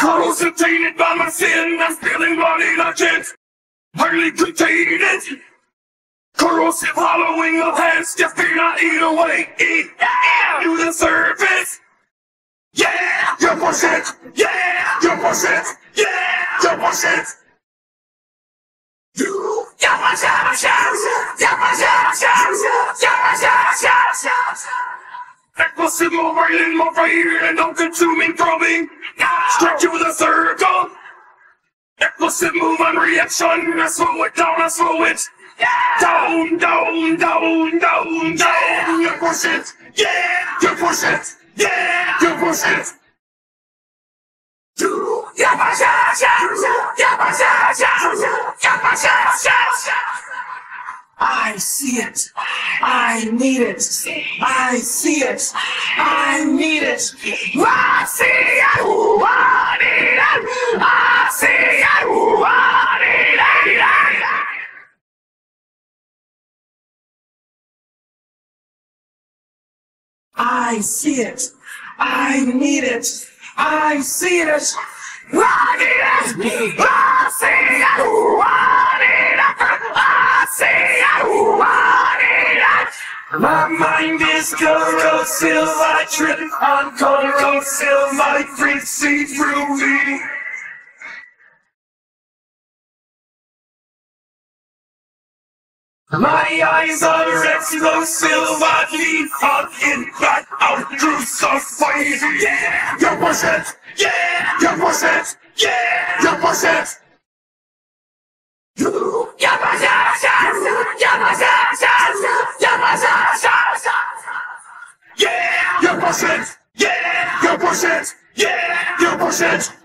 Constipated by my sin, I'm feeling bloody legit. Hardly contained it. Corrosive hollowing of heads, just fear not eat away. Eat, yeah! You deserve it. Yeah! You're bullshit. Yeah! You're bullshit. Yeah! You're bullshit. You. You're bullshit. You're bullshit. You're bullshit. Explosive, more violent, more fire, and don't consume me, throw me straight to the circle. Explosive move and reaction, I slow it down, I slow it down. Yeah. You push it, yeah. You push it, yeah. You push it. You push it. I see it. I need it. I see it. I need it. I see it. I need it. I see it. I need it. I see it. I need it. I see it. I need it. I see it. I need it. Say I want it. My mind is corrosive, I trip on corrosive, my friends see through me. My eyes are explosive, I lean up in back out through some fight. Yeah, you push it. Yeah, you push it. Yeah, you push it. You push it. Yeah, you push it. Yeah, you push it. Yeah, you push it.